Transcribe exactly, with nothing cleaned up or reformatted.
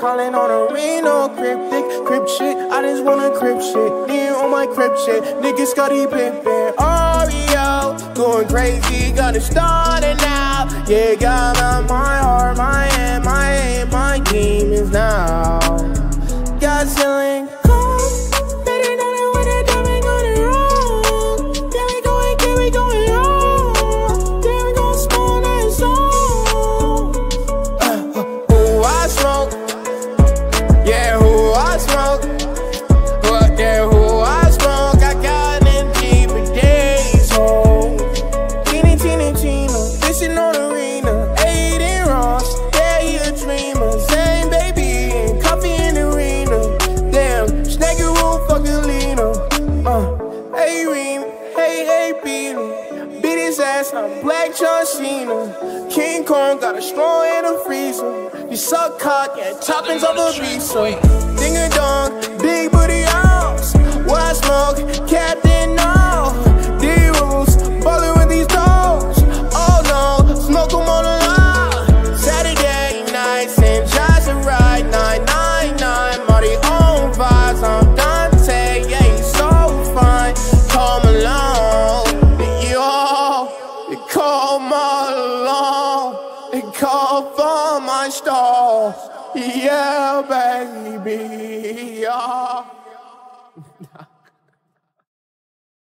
Calling on a Reno, cryptic, crip shit. I just wanna crip shit. Then on my crip shit, niggas Scotty Pimpin, Oreo, going crazy, gotta start it now. Yeah, got up my heart, my hand, my hand, my demons now. Got feeling cold, they didn't know that when they done been going wrong. There we going, there we going wrong. There we going, small and song. Uh, uh, oh, I smoke. Yeah, who I smoke, but yeah, who I smoke, I got them cheaper days, ho. Teeny, teeny, teeny, fishing on arena, eight and Ross, yeah, he a dreamer, same baby, and coffee in the arena, damn, snaggy will fucking leaner, uh, hey, Reem, hey, hey, Beatle, beat his ass, I'm Black John Cena, King Kong got a straw in a freezer. You suck cock, yeah, toppings of a beast. Ding a dong, big booty arms. Why smoke, Captain No. D-Rules, ballin' with these dogs. Oh no, smoke them on the line. Saturday nights and Josh and Ride nine nine nine. Marty on vibes, I'm Dante, yeah, you so fine. Call Malone, yo, you call Malone. And call for my stars, yeah, baby, yeah.